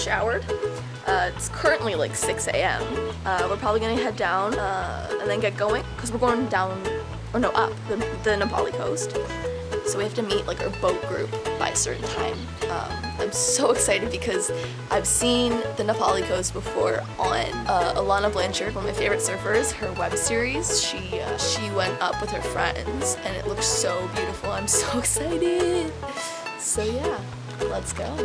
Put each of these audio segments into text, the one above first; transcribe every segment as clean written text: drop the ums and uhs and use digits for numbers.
showered. It's currently like 6 a.m. We're probably gonna head down and then get going, because we're going down, or no, up the Nā Pali Coast. So we have to meet like our boat group by a certain time. I'm so excited because I've seen the Nā Pali Coast before on Alana Blanchard, one of my favorite surfers, her web series. She went up with her friends and it looked so beautiful. I'm so excited. So yeah, let's go.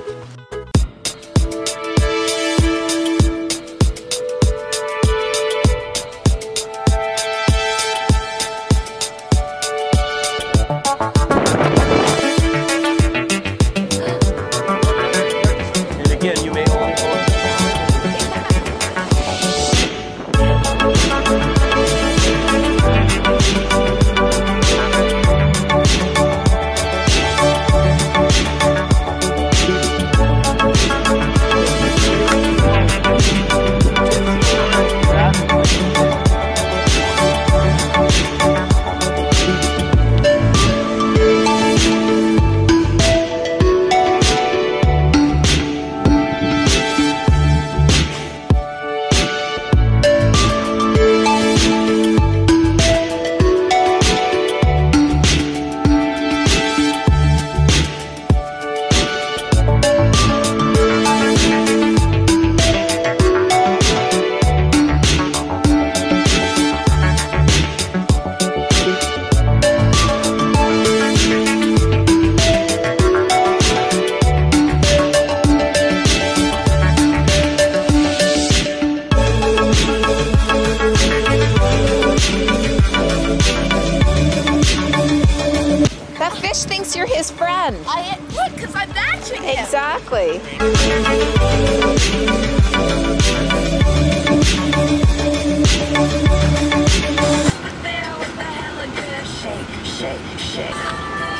Thinks you're his friend. I would, because I'm matching him. Exactly. Shake, shake, shake.